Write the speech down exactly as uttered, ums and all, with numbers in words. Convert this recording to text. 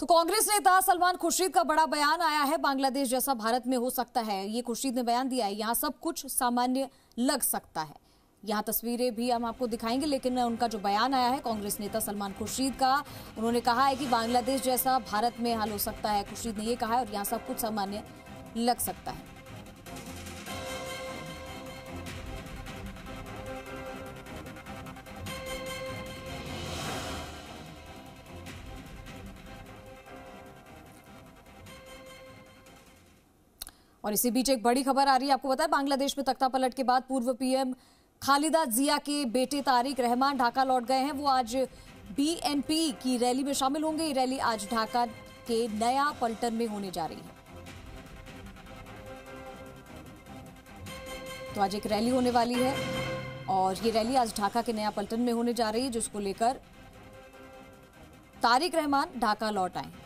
तो कांग्रेस नेता सलमान खुर्शीद का बड़ा बयान आया है, बांग्लादेश जैसा भारत में हो सकता है। ये खुर्शीद ने बयान दिया है, यहाँ सब कुछ सामान्य लग सकता है। यहाँ तस्वीरें भी हम आपको दिखाएंगे, लेकिन उनका जो बयान आया है कांग्रेस नेता सलमान खुर्शीद का, उन्होंने कहा है कि बांग्लादेश जैसा भारत में हल हो सकता है। खुर्शीद ने ये कहा है और यहाँ सब कुछ सामान्य लग सकता है। और इसी बीच एक बड़ी खबर आ रही है, आपको बताया बांग्लादेश में तख्तापलट के बाद पूर्व पीएम खालिदा जिया के बेटे तारिक रहमान ढाका लौट गए हैं। वो आज बीएनपी की रैली में शामिल होंगे। ये रैली आज ढाका के नया पलटन में होने जा रही है। तो आज एक रैली होने वाली है और ये रैली आज ढाका के नया पलटन में होने जा रही है, जिसको लेकर तारिक रहमान ढाका लौट आए।